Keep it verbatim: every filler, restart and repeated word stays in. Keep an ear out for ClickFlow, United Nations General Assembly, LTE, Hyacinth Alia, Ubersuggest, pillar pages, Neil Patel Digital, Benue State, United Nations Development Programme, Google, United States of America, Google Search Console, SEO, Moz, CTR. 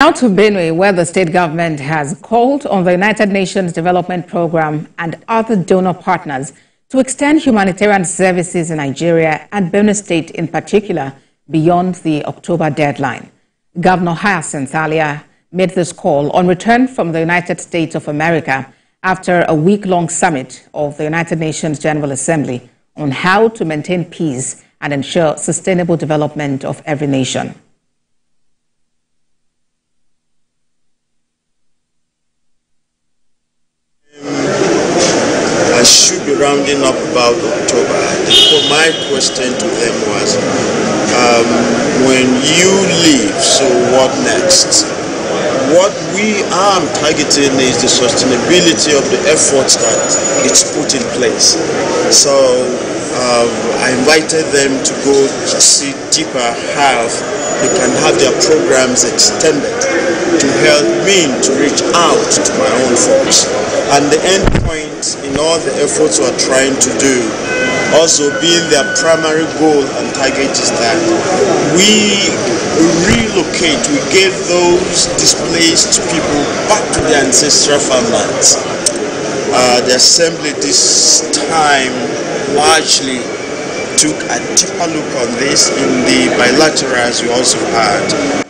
Now to Benue, where the state government has called on the United Nations Development Programme and other donor partners to extend humanitarian services in Nigeria and Benue State in particular beyond the October deadline. Governor Hyacinth Alia made this call on return from the United States of America after a week-long summit of the United Nations General Assembly on how to maintain peace and ensure sustainable development of every nation. I should be rounding up about October. So my question to them was, um, when you leave, so what next? What we are targeting is the sustainability of the efforts that it's put in place. So um, I invited them to go to see deeper how they can have their programs extended to help me to reach out to my own folks. And the end point in all the efforts we are trying to do, also being their primary goal and target, is that we relocate, we get those displaced people back to their ancestral farmlands. Uh, the assembly this time largely took a deeper look on this in the bilaterals we also had.